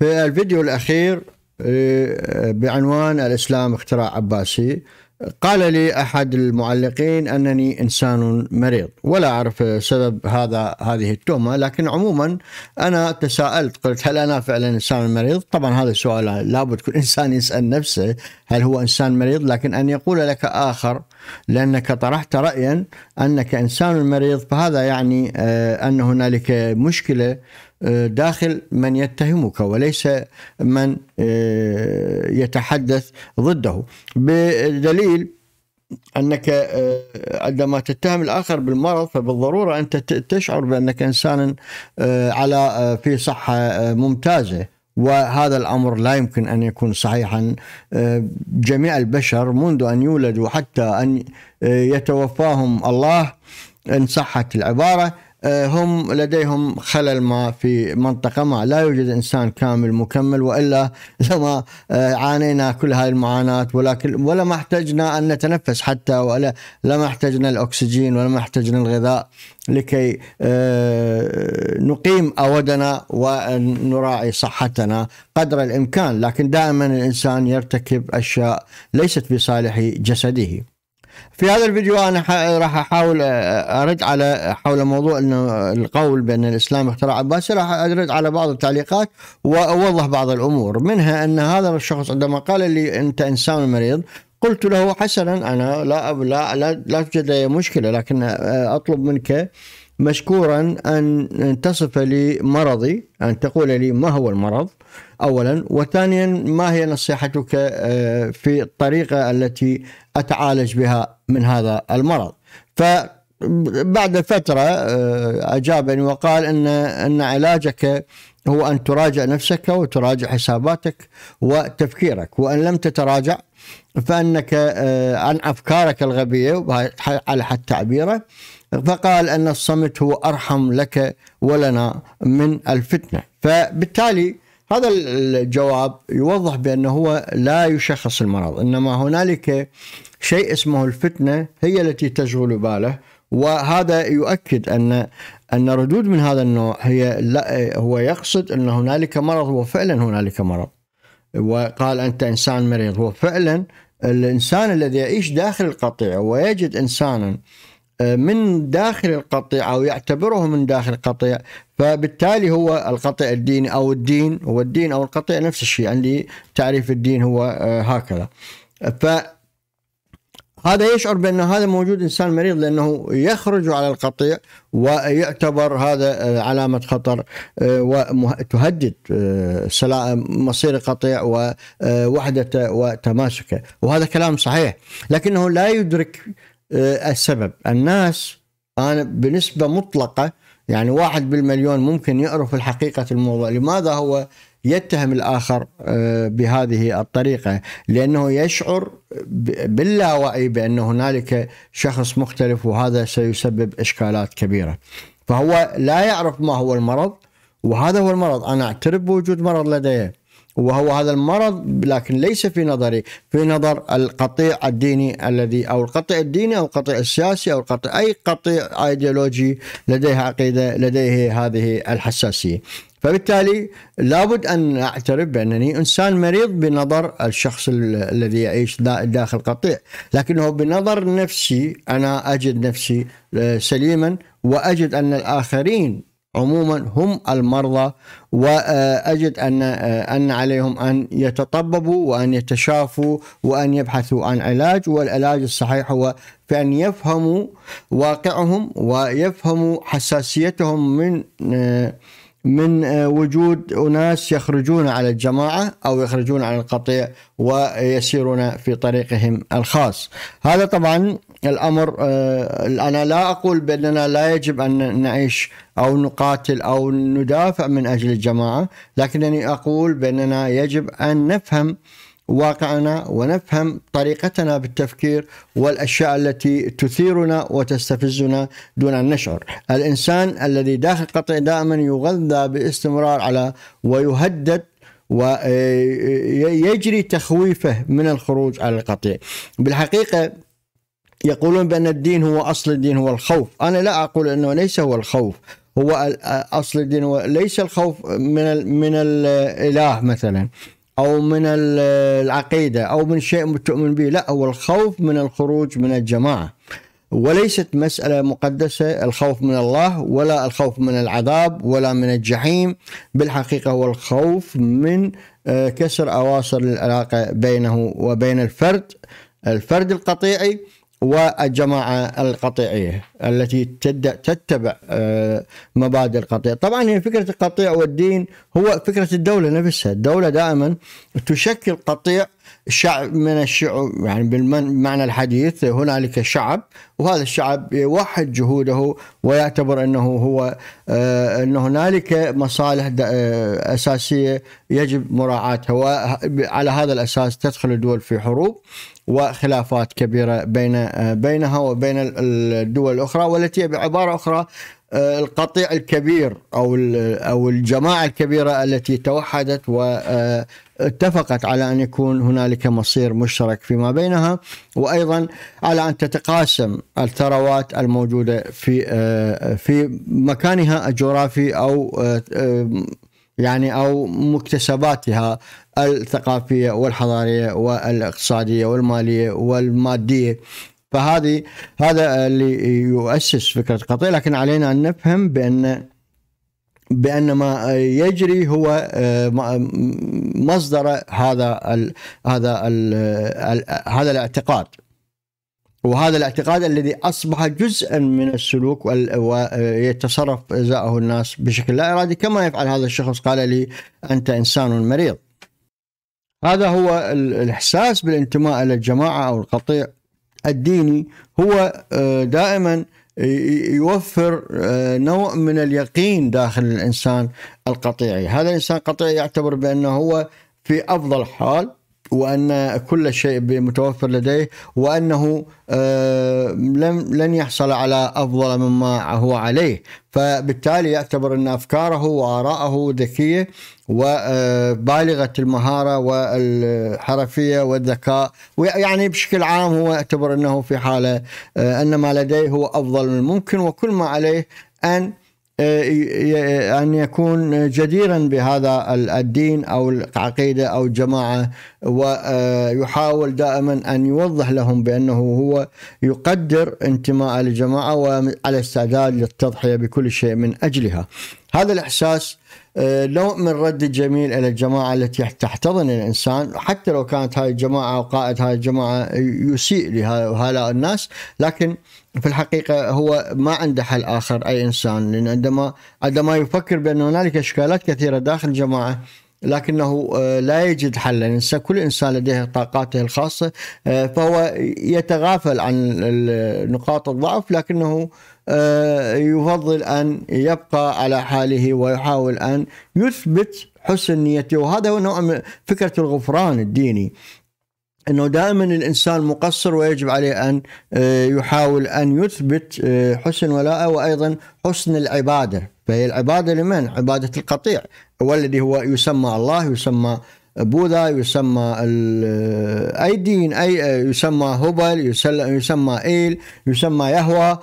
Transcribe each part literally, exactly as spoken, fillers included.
في الفيديو الأخير بعنوان الإسلام اختراع عباسي، قال لي أحد المعلقين أنني إنسان مريض، ولا أعرف سبب هذا هذه التهمة، لكن عموما أنا تساءلت، قلت هل أنا فعلا إنسان مريض؟ طبعا هذا السؤال لابد كل إنسان يسأل نفسه هل هو إنسان مريض، لكن أن يقول لك آخر لأنك طرحت رأيا أنك إنسان مريض، فهذا يعني أن هنالك مشكلة داخل من يتهمك وليس من يتحدث ضده، بدليل أنك عندما تتهم الآخر بالمرض فبالضرورة أنت تشعر بأنك إنسان على في صحة ممتازة، وهذا الأمر لا يمكن أن يكون صحيحا. جميع البشر منذ أن يولدوا حتى أن يتوفاهم الله إن صحت العبارة هم لديهم خلل ما في منطقة ما، لا يوجد إنسان كامل مكمل، وإلا لما عانينا كل هاي المعاناة، ولكن ولا ما احتجنا أن نتنفس حتى، ولا لما احتجنا الأكسجين، ولا ما احتجنا الغذاء لكي نقيم أودنا ونراعي صحتنا قدر الإمكان، لكن دائما الإنسان يرتكب أشياء ليست بصالح جسده. في هذا الفيديو أنا راح أحاول أرد على حول موضوع إنه القول بأن الإسلام اختراع عباسي، راح أرد على بعض التعليقات وأوضح بعض الأمور، منها أن هذا الشخص عندما قال لي أنت إنسان مريض، قلت له حسنا أنا لا لا لا, لا توجد لي مشكلة، لكن أطلب منك مشكورا أن تصف لي مرضي، أن تقول لي ما هو المرض أولا، وثانيا ما هي نصيحتك في الطريقة التي أتعالج بها من هذا المرض. فبعد فترة أجابني وقال إن إن علاجك هو أن تراجع نفسك وتراجع حساباتك وتفكيرك، وأن لم تتراجع فأنك عن أفكارك الغبية على حد تعبيره، فقال أن الصمت هو أرحم لك ولنا من الفتنة. فبالتالي هذا الجواب يوضح بأنه هو لا يشخص المرض، إنما هنالك شيء اسمه الفتنة هي التي تشغل باله، وهذا يؤكد أن أن ردود من هذا النوع هي لا، هو يقصد أن هنالك مرض، وفعلا هنالك مرض، وقال أنت إنسان مريض، وفعلا الإنسان الذي يعيش داخل القطيع ويجد إنسانا من داخل القطيع أو يعتبره من داخل القطيع، فبالتالي هو القطيع الديني أو الدين، والدين أو القطيع نفس الشيء، عندي تعريف الدين هو هكذا. ف هذا يشعر بأن هذا موجود إنسان مريض، لأنه يخرج على القطيع ويعتبر هذا علامة خطر وتهدد مصير القطيع ووحدته وتماسكه، وهذا كلام صحيح، لكنه لا يدرك السبب. الناس أنا بنسبة مطلقة يعني واحد بالمليون ممكن يعرف الحقيقة الموضوع، لماذا هو يتهم الآخر بهذه الطريقة؟ لأنه يشعر باللاوعي بأن هنالك شخص مختلف، وهذا سيسبب إشكالات كبيرة، فهو لا يعرف ما هو المرض، وهذا هو المرض، أنا أعترف بوجود مرض لدي وهو هذا المرض، لكن ليس في نظري، في نظر القطيع الديني الذي أو القطيع الديني أو القطيع السياسي أو القطيع أي قطيع أيديولوجي لديه عقيدة لديه هذه الحساسية. فبالتالي لابد أن أعترف بأنني إنسان مريض بنظر الشخص الذي يعيش داخل قطيع، لكنه بنظر نفسي أنا أجد نفسي سليما، وأجد أن الآخرين عموما هم المرضى، وأجد أن أن عليهم أن يتطببوا وأن يتشافوا وأن يبحثوا عن علاج، والعلاج الصحيح هو في أن يفهموا واقعهم ويفهموا حساسيتهم من من وجود أناس يخرجون على الجماعة أو يخرجون على القطيع ويسيرون في طريقهم الخاص. هذا طبعا الأمر، أنا لا أقول بأننا لا يجب أن نعيش أو نقاتل أو ندافع من أجل الجماعة، لكنني أقول بأننا يجب أن نفهم واقعنا ونفهم طريقتنا بالتفكير والأشياء التي تثيرنا وتستفزنا دون أن نشعر. الإنسان الذي داخل قطيع دائما يغذى باستمرار على ويهدد ويجري تخويفه من الخروج على القطيع. بالحقيقة يقولون بأن الدين هو أصل الدين هو الخوف، أنا لا أقول أنه ليس هو الخوف، هو أصل الدين، وليس الخوف من من الإله مثلا أو من العقيدة أو من شيء تؤمن به، لا، هو الخوف من الخروج من الجماعة، وليست مسألة مقدسة الخوف من الله ولا الخوف من العذاب ولا من الجحيم. بالحقيقة هو الخوف من كسر أواصر العلاقة بينه وبين الفرد الفرد القطيعي والجماعة القطيعية التي تتبع مبادئ القطيع. طبعا هي فكرة القطيع والدين هو فكرة الدولة نفسها. الدولة دائما تشكل قطيع شعب من الشعوب، يعني بالمعنى الحديث هنالك شعب، وهذا الشعب يوحد جهوده ويعتبر انه هو ان هنالك مصالح اساسيه يجب مراعاتها، وعلى هذا الاساس تدخل الدول في حروب وخلافات كبيره بين بينها وبين الدول الاخرى، والتي بعباره اخرى القطيع الكبير أو أو الجماعة الكبيرة التي توحدت واتفقت على أن يكون هنالك مصير مشترك فيما بينها، وأيضا على أن تتقاسم الثروات الموجودة في في مكانها الجغرافي أو يعني أو مكتسباتها الثقافية والحضارية والاقتصادية والمالية والمادية. فهذه هذا اللي يؤسس فكرة القطيع. لكن علينا أن نفهم بأن بأن ما يجري هو مصدر هذا ال هذا ال هذا الاعتقاد، وهذا الاعتقاد الذي أصبح جزءا من السلوك ويتصرف إزاءه الناس بشكل لا إرادي، كما يفعل هذا الشخص قال لي أنت إنسان مريض. هذا هو الإحساس بالانتماء إلى الجماعة أو القطيع الديني. هو دائما يوفر نوع من اليقين داخل الإنسان القطيعي. هذا الإنسان القطيعي يعتبر بأنه هو في أفضل حال، وأن كل شيء متوفر لديه، وأنه لن يحصل على أفضل مما هو عليه، فبالتالي يعتبر أن أفكاره وآراءه ذكية وبالغة المهارة والحرفية والذكاء، ويعني بشكل عام هو يعتبر أنه في حالة أن ما لديه هو أفضل من الممكن، وكل ما عليه أن أن يكون جديرا بهذا الدين أو العقيدة أو الجماعة، ويحاول دائما أن يوضح لهم بأنه هو يقدر انتماء الجماعة وعلى استعداد للتضحية بكل شيء من أجلها. هذا الإحساس نوع من رد الجميل إلى الجماعة التي تحتضن الإنسان، حتى لو كانت هذه الجماعة أو قائد هذه الجماعة يسيء لهؤلاء الناس، لكن في الحقيقة هو ما عنده حل آخر أي إنسان، لأن عندما عندما يفكر بأن هنالك إشكالات كثيرة داخل الجماعة لكنه لا يجد حلا، الإنسان كل إنسان لديه طاقاته الخاصة، فهو يتغافل عن نقاط الضعف، لكنه يفضل أن يبقى على حاله ويحاول أن يثبت حسن نيته. وهذا هو نوع من فكرة الغفران الديني، أنه دائما الإنسان مقصر ويجب عليه أن يحاول أن يثبت حسن ولاءه وأيضا حسن العبادة. فهي العبادة لمن؟ عبادة القطيع، والذي هو يسمى الله، يسمى بوذا، يسمى أي دين، أي يسمى هبل، يسمى إيل، يسمى يهوى،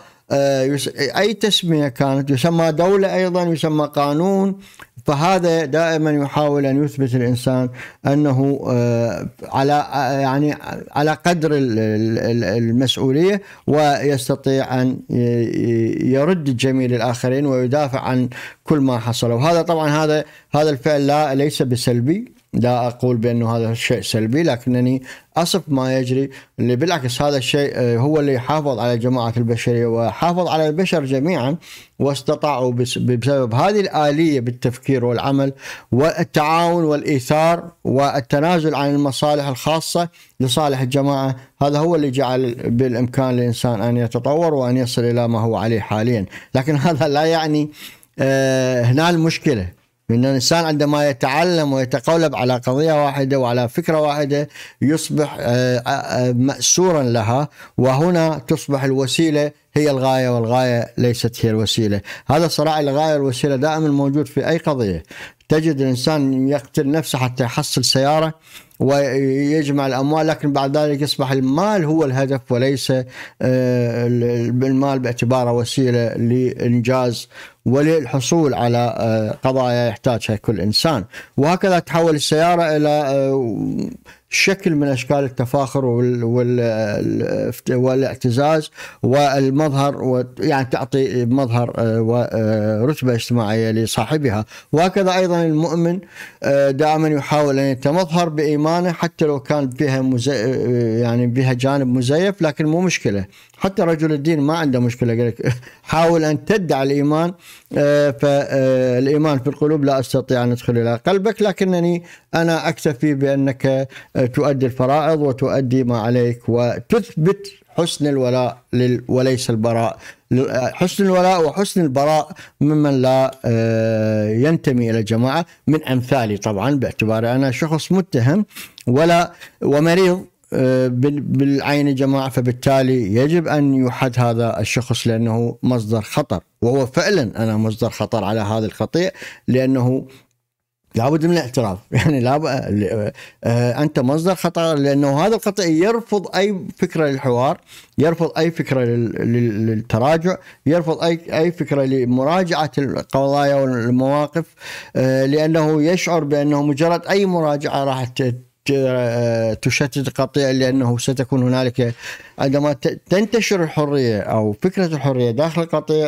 أي تسمية كانت، يسمى دولة أيضا، يسمى قانون. فهذا دائما يحاول أن يثبت الإنسان أنه على يعني على قدر المسؤولية، ويستطيع أن يرد الجميل للآخرين ويدافع عن كل ما حصل. وهذا طبعا هذا هذا الفعل لا ليس بسلبي، لا أقول بأنه هذا الشيء سلبي، لكنني أصف ما يجري، اللي بالعكس هذا الشيء هو اللي حافظ على جماعة البشرية وحافظ على البشر جميعا، واستطاعوا بسبب هذه الآلية بالتفكير والعمل والتعاون والإيثار والتنازل عن المصالح الخاصة لصالح الجماعة. هذا هو اللي جعل بالإمكان للإنسان أن يتطور وأن يصل إلى ما هو عليه حاليا. لكن هذا لا يعني هنا المشكلة، إن الإنسان عندما يتعلم ويتقولب على قضية واحدة وعلى فكرة واحدة يصبح مأسورا لها، وهنا تصبح الوسيلة هي الغاية والغاية ليست هي الوسيلة. هذا صراع الغاية والوسيلة دائما موجود في أي قضية، تجد الإنسان يقتل نفسه حتى يحصل سيارة ويجمع الأموال، لكن بعد ذلك يصبح المال هو الهدف وليس المال باعتباره وسيلة لإنجاز وللحصول على قضايا يحتاجها كل إنسان. وهكذا تحول السيارة إلى شكل من أشكال التفاخر والاعتزاز والمظهر، يعني تعطي مظهر ورتبة اجتماعية لصاحبها. وهكذا أيضا المؤمن دائما يحاول أن يتمظهر بإيمانه، حتى لو كان فيها مزي... يعني بها جانب مزيف، لكن مو مشكلة. حتى رجل الدين ما عنده مشكلة، قال لك حاول أن تدعي الإيمان، فالإيمان في القلوب لا أستطيع أن أدخل إلى قلبك، لكنني أنا أكتفي بأنك تؤدي الفرائض وتؤدي ما عليك وتثبت حسن الولاء وليس البراء، حسن الولاء وحسن البراء ممن لا ينتمي إلى جماعة من أمثالي، طبعا باعتباري أنا شخص متهم ولا ومريض بالعين جماعة، فبالتالي يجب أن يحد هذا الشخص لأنه مصدر خطر، وهو فعلا أنا مصدر خطر على هذا الخطيئ، لأنه لابد من الاعتراف، يعني لاب... أنت مصدر خطأ، لأنه هذا الخطأ يرفض أي فكرة للحوار، يرفض أي فكرة لل... للتراجع، يرفض أي أي فكرة لمراجعة القضايا والمواقف، لأنه يشعر بأنه مجرد أي مراجعة راح ت... تشتت القطيع، لأنه ستكون هنالك عندما تنتشر الحرية أو فكرة الحرية داخل القطيع،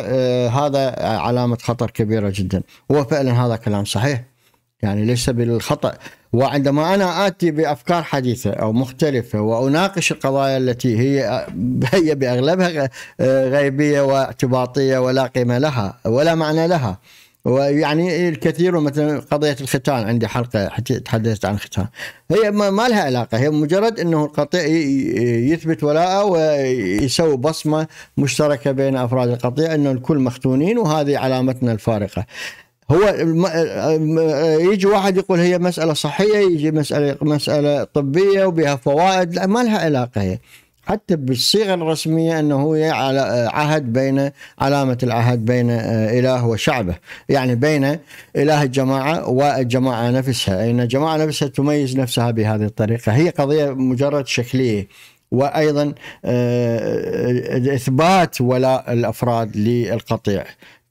هذا علامة خطر كبيرة جدا. وفعلا هذا كلام صحيح، يعني ليس بالخطأ. وعندما أنا آتي بأفكار حديثة أو مختلفة وأناقش القضايا التي هي هي بأغلبها غيبية واعتباطية ولا قيمة لها ولا معنى لها، ويعني الكثير مثلا قضية الختان، عندي حلقة تحدثت عن الختان، هي ما لها علاقة، هي مجرد أنه القطيع يثبت ولاءه ويسوي بصمة مشتركة بين أفراد القطيع أنه الكل مختونين، وهذه علامتنا الفارقة. هو يجي واحد يقول هي مسألة صحية، يجي مسألة مسألة طبية وبها فوائد، لا ما لها علاقة هي. حتى بالصيغة الرسمية أنه هو عهد بين علامة العهد بين إله وشعبه، يعني بين إله الجماعة والجماعة نفسها، أي أن الجماعة نفسها تميز نفسها بهذه الطريقة. هي قضية مجرد شكلية، وأيضا إثبات ولاء الأفراد للقطيع،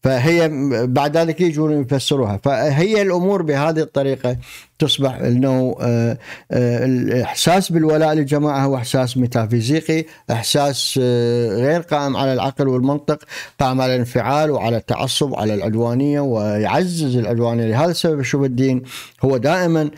فهي بعد ذلك يجون يفسروها. فهي الأمور بهذه الطريقة تصبح أنه الإحساس بالولاء للجماعة هو إحساس ميتافيزيقي، إحساس غير قائم على العقل والمنطق، قائم على الانفعال وعلى التعصب وعلى العدوانية، ويعزز العدوانية. لهذا السبب شوف الدين هو دائما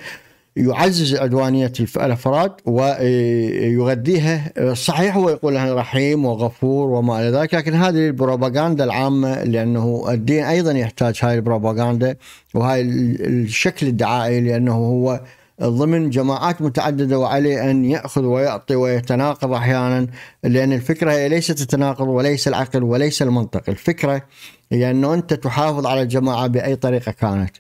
يعزز عدوانية الأفراد ويغذيها. صحيح هو يقول أنه رحيم وغفور وما إلى ذلك، لكن هذه البروباغندا العامة، لأنه الدين أيضا يحتاج هاي البروباغندا وهاي الشكل الدعائي، لأنه هو ضمن جماعات متعددة وعليه أن يأخذ ويعطي ويتناقض أحيانا، لأن الفكرة هي ليست التناقض وليس العقل وليس المنطق، الفكرة هي أنه أنت تحافظ على الجماعة بأي طريقة كانت.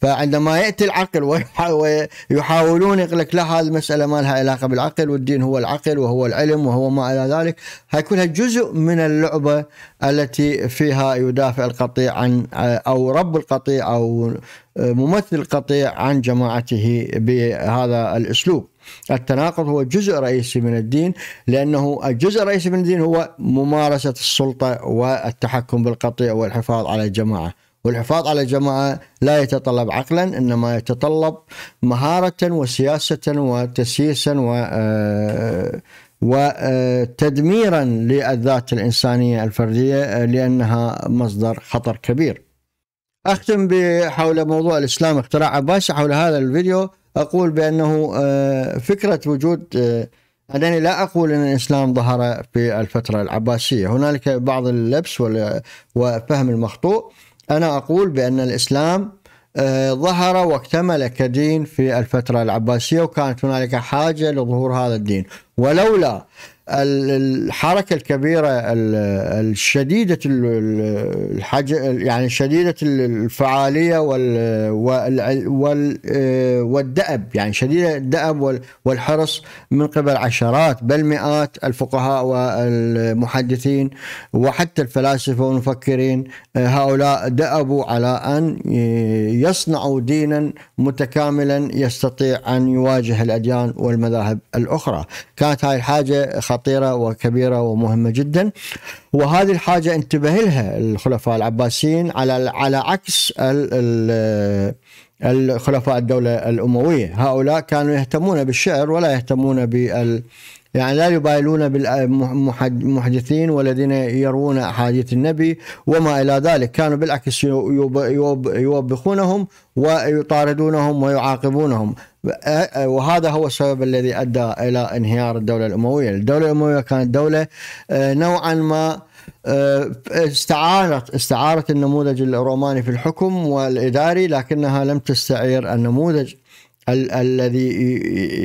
فعندما يأتي العقل ويحاولون يقول لك لا هذه المسألة ما لها علاقة بالعقل، والدين هو العقل وهو العلم وهو ما إلى ذلك، هاي كلها جزء من اللعبة التي فيها يدافع القطيع عن أو رب القطيع أو ممثل القطيع عن جماعته بهذا الأسلوب. التناقض هو جزء رئيسي من الدين، لأنه الجزء الرئيسي من الدين هو ممارسة السلطة والتحكم بالقطيع والحفاظ على الجماعة. والحفاظ على الجماعة لا يتطلب عقلا، إنما يتطلب مهارة وسياسة وتسييسا وتدميرا للذات الإنسانية الفردية، لأنها مصدر خطر كبير. أختم حول موضوع الإسلام اختراع عباس. حول هذا الفيديو أقول بأنه فكرة وجود، أنني لا أقول أن الإسلام ظهر في الفترة العباسية، هنالك بعض اللبس وفهم المخطوط. أنا أقول بأن الإسلام ظهر واكتمل كدين في الفترة العباسية، وكانت هنالك حاجة لظهور هذا الدين، ولولا الحركة الكبيرة الشديدة الحج يعني شديدة الفعالية والدأب، يعني شديدة الدأب والحرص من قبل عشرات بل مئات الفقهاء والمحدثين وحتى الفلاسفة والمفكرين، هؤلاء دأبوا على أن يصنعوا دينا متكاملا يستطيع أن يواجه الأديان والمذاهب الأخرى. كانت هاي الحاجة خطيرة وكبيرة ومهمة جدا، وهذه الحاجة انتبه لها الخلفاء العباسيين على على عكس الخلفاء الدولة الأموية. هؤلاء كانوا يهتمون بالشعر ولا يهتمون بال يعني لا يبالون بالمحدثين والذين يروون أحاديث النبي وما إلى ذلك، كانوا بالعكس يوبخونهم ويطاردونهم ويعاقبونهم، وهذا هو السبب الذي أدى إلى انهيار الدولة الأموية. الدولة الأموية كانت دولة نوعا ما استعارت استعارت النموذج الروماني في الحكم والإداري، لكنها لم تستعير النموذج ال الذي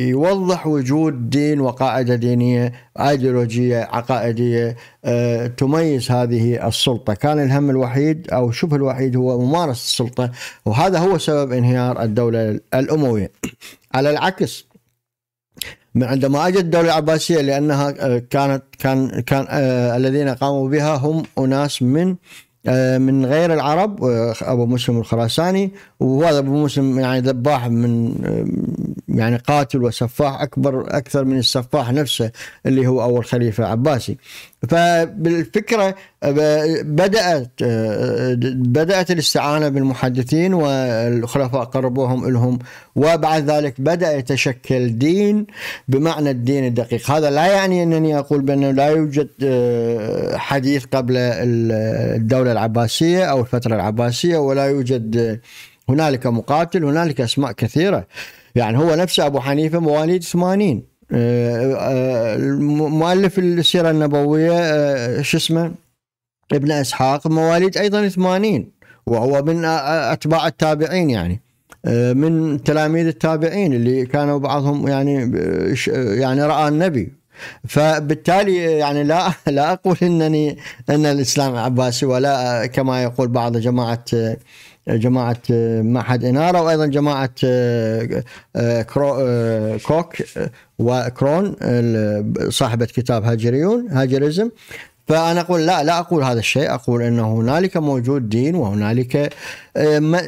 يوضح وجود دين وقاعدة دينية ايديولوجية عقائدية أه تميز هذه السلطة. كان الهم الوحيد أو شبه الوحيد هو ممارسة السلطة، وهذا هو سبب انهيار الدولة الأموية. على العكس عندما اجت الدوله العباسيه، لانها كانت كان كان أه الذين قاموا بها هم اناس من من غير العرب، ابو مسلم الخراساني، وهذا ابو مسلم يعني ذباح من يعني قاتل وسفاح اكبر اكثر من السفاح نفسه اللي هو اول خليفه عباسي. فبالفكره بدات بدات الاستعانه بالمحدثين والخلفاء قربوهم الهم، وبعد ذلك بدا يتشكل دين بمعنى الدين الدقيق. هذا لا يعني انني اقول بانه لا يوجد حديث قبل الدوله العباسيه او الفتره العباسيه ولا يوجد هنالك مقاتل، هنالك اسماء كثيره. يعني هو نفسه ابو حنيفه مواليد ثمانين، مؤلف السيرة النبوية شو اسمه ابن إسحاق مواليد أيضا ثمانين، وهو من أتباع التابعين، يعني من تلاميذ التابعين اللي كانوا بعضهم يعني يعني رأى النبي. فبالتالي يعني لا لا أقول إنني أن الإسلام عباسي، ولا كما يقول بعض جماعة جماعة معهد إنارة وأيضا جماعة كوك وكرون صاحبة كتاب هاجريون هاجريزم. فأنا أقول لا لا أقول هذا الشيء، أقول أن هنالك موجود دين، وهنالك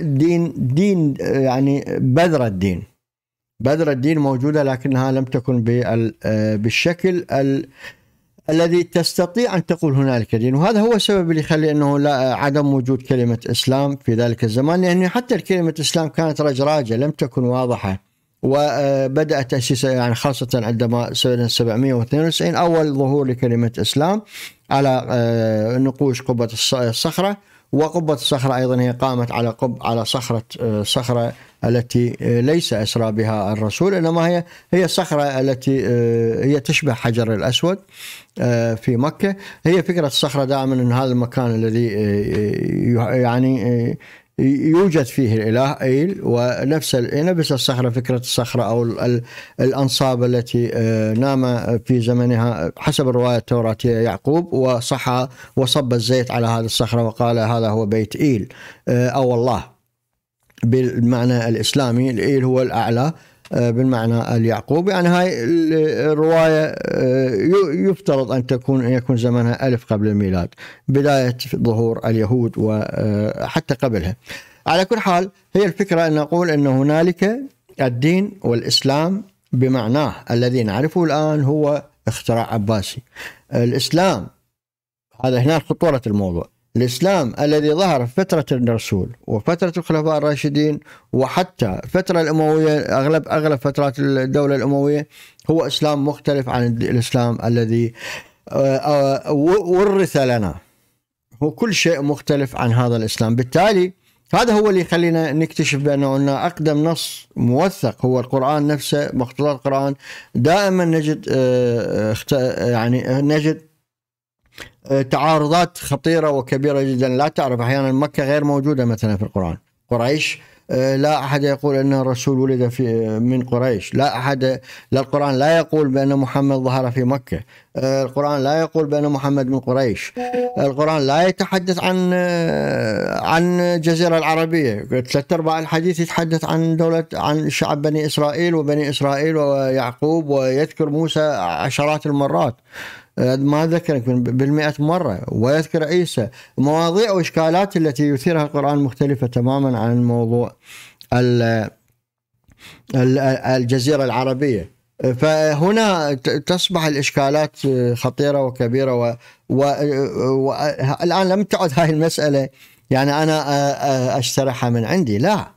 دين دين يعني بذرة الدين بذرة الدين موجودة، لكنها لم تكن بالشكل ال الذي تستطيع أن تقول هنالك دين. وهذا هو السبب اللي يخلي أنه لا عدم وجود كلمة إسلام في ذلك الزمان، لأن يعني حتى الكلمة إسلام كانت رجراجة لم تكن واضحة، وبدأ تأسيسها يعني خاصة عندما سبعمئة واثنين وتسعين أول ظهور لكلمة إسلام على نقوش قبة الصخرة، وقبة الصخرة أيضا هي قامت على قب على صخرة صخرة التي ليس أسرى بها الرسول، إنما هي هي الصخرة التي هي تشبه حجر الأسود في مكة. هي فكرة الصخرة دائما أن هذا المكان الذي يعني يوجد فيه الإله إيل، ونفس نفس الصخرة فكرة الصخرة أو الأنصاب التي نام في زمنها حسب الرواية التوراتية يعقوب، وصحى وصب الزيت على هذه الصخرة وقال هذا هو بيت إيل أو الله بالمعنى الإسلامي. الإيل هو الأعلى بالمعنى اليعقوبي. يعني هاي الرواية يفترض أن تكون يكون زمنها ألف قبل الميلاد، بداية ظهور اليهود وحتى قبلها. على كل حال هي الفكرة أن نقول أن هنالك الدين، والإسلام بمعناه الذي نعرفه الآن هو اختراع عباسي. الإسلام هذا هنا خطورة الموضوع، الإسلام الذي ظهر في فترة الرسول وفترة الخلفاء الراشدين وحتى الفترة الأموية، أغلب أغلب فترات الدولة الأموية، هو إسلام مختلف عن الإسلام الذي ورث لنا، هو كل شيء مختلف عن هذا الإسلام. بالتالي هذا هو اللي يخلينا نكتشف بأن أقدم نص موثق هو القرآن نفسه، مخطوطات القرآن. دائما نجد يعني نجد تعارضات خطيرة وكبيرة جدا لا تعرف، أحيانا مكة غير موجودة مثلا في القرآن، قريش لا أحد يقول أن الرسول ولد في من قريش، لا أحد، لا القرآن لا يقول بأن محمد ظهر في مكة، القرآن لا يقول بأن محمد من قريش، القرآن لا يتحدث عن عن الجزيرة العربية، ثلاث أرباع الحديث يتحدث عن دولة، عن شعب بني إسرائيل وبني إسرائيل ويعقوب، ويذكر موسى عشرات المرات، ما ذكرك بالمئة مرة، ويذكر عيسى. مواضيع وإشكالات التي يثيرها القرآن مختلفة تماما عن موضوع الجزيرة العربية، فهنا تصبح الإشكالات خطيرة وكبيرة. والآن لم تعد هاي المسألة يعني أنا أشترحها من عندي، لا،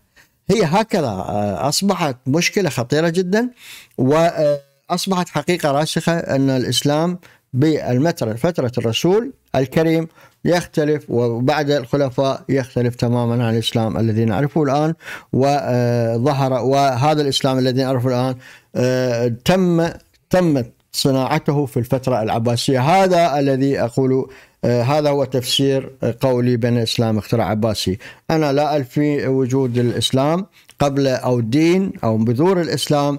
هي هكذا أصبحت مشكلة خطيرة جدا، وأصبحت حقيقة راسخة أن الإسلام بفترة الرسول الكريم يختلف، وبعد الخلفاء يختلف تماما عن الإسلام الذي نعرفه الآن، وظهر وهذا الإسلام الذي نعرفه الآن تم تمت صناعته في الفترة العباسية. هذا الذي أقوله، هذا هو تفسير قولي بأن الإسلام اختراع عباسي. أنا لا ألفي وجود الإسلام قبل أو الدين أو بذور الإسلام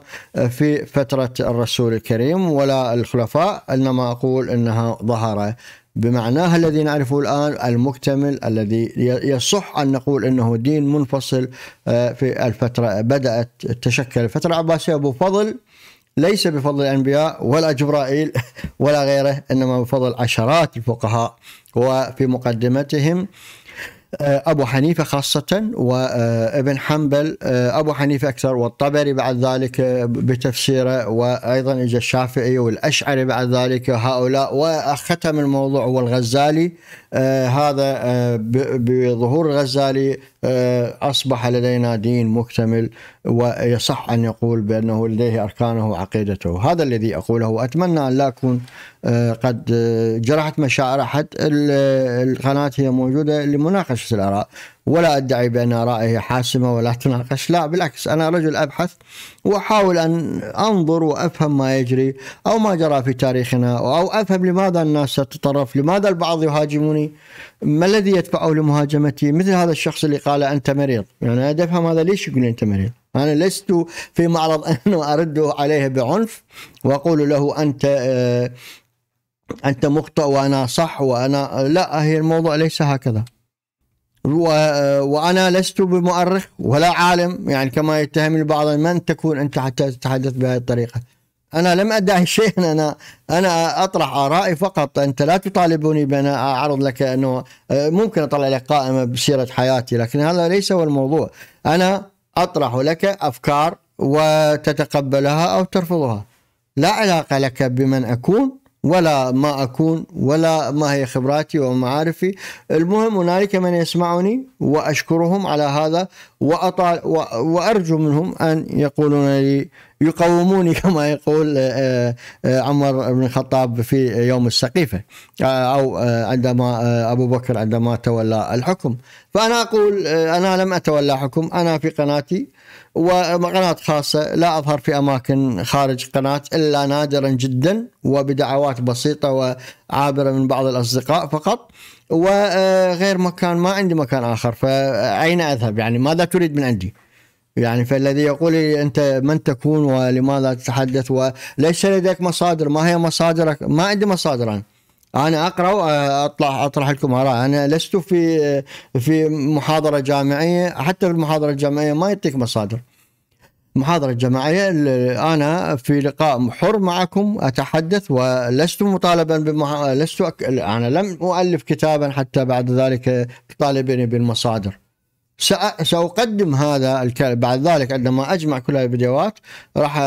في فترة الرسول الكريم ولا الخلفاء، إنما أقول أنها ظهر بمعناها الذي نعرفه الآن المكتمل، الذي يصح أن نقول أنه دين منفصل في الفترة بدأت تشكل الفترة العباسية بفضل، ليس بفضل الأنبياء ولا جبرائيل ولا غيره، إنما بفضل عشرات الفقهاء، وفي مقدمتهم أبو حنيفة خاصة وابن حنبل، أبو حنيفة أكثر، والطبري بعد ذلك بتفسيره، وأيضا إجا الشافعي والأشعري بعد ذلك هؤلاء، وختم الموضوع والغزالي. هذا بظهور الغزالي أصبح لدينا دين مكتمل، ويصح أن يقول بأنه لديه أركانه وعقيدته. هذا الذي أقوله، وأتمنى أن لا أكون قد جرحت مشاعر أحد. القناة هي موجودة لمناقشة الآراء، ولا أدعي بأن آرائي حاسمة ولا تناقش، لا بالعكس، أنا رجل أبحث وأحاول أن أنظر وأفهم ما يجري أو ما جرى في تاريخنا، أو أفهم لماذا الناس تتطرف، لماذا البعض يهاجمني، ما الذي يدفعه لمهاجمتي. مثل هذا الشخص اللي قال أنت مريض، يعني أنا أفهم هذا ليش يقول أنت مريض، أنا لست في معرض أنه أرد عليه بعنف وأقول له أنت أنت مخطئ وأنا صح وأنا لا. هي الموضوع ليس هكذا، وأنا لست بمؤرخ ولا عالم يعني كما يتهم البعض، من تكون أنت حتى تتحدث بهذه الطريقة. أنا لم أدعي شيء، أنا أنا أطرح آرائي فقط، أنت لا تطالبني بأن أعرض لك أنه ممكن أطلع لك قائمة بسيرة حياتي، لكن هذا ليس هو الموضوع. أنا أطرح لك أفكار وتتقبلها أو ترفضها، لا علاقة لك بمن أكون ولا ما أكون ولا ما هي خبراتي ومعارفي. المهم هنالك من يسمعني وأشكرهم على هذا، وأطال وأرجو منهم أن يقولون لي، يقوموني كما يقول عمر بن الخطاب في يوم السقيفة، أو عندما أبو بكر عندما تولى الحكم. فأنا أقول أنا لم أتولى حكم، أنا في قناتي وقناة خاصة، لا أظهر في أماكن خارج قناة إلا نادرا جدا وبدعوات بسيطة وعابرة من بعض الأصدقاء فقط، وغير مكان، ما عندي مكان آخر، فأين أذهب يعني، ماذا تريد من عندي يعني. فالذي يقول لي أنت من تكون ولماذا تتحدث وليس لديك مصادر، ما هي مصادرك؟ ما عندي مصادر، أنا أنا أقرأ وأطلع أطرح لكم آراء، أنا لست في في محاضرة جامعية، حتى في المحاضرة الجامعية ما يعطيك مصادر. محاضرة جماعية أنا في لقاء حر معكم أتحدث، ولست مطالبا بمح... لست أك... أنا لم أؤلف كتابا حتى بعد ذلك تطالبني بالمصادر. سأ... سأقدم هذا الكلام بعد ذلك عندما أجمع كل الفيديوهات، راح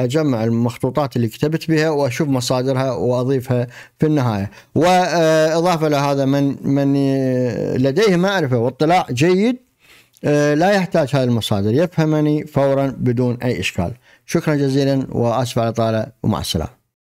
أجمع المخطوطات اللي كتبت بها وأشوف مصادرها وأضيفها في النهاية. وإضافة لهذا من من لديه معرفة واطلاع جيد لا يحتاج هذه المصادر، يفهمني فورا بدون أي إشكال. شكرا جزيلا وأسف على الإطالة، ومع السلامة.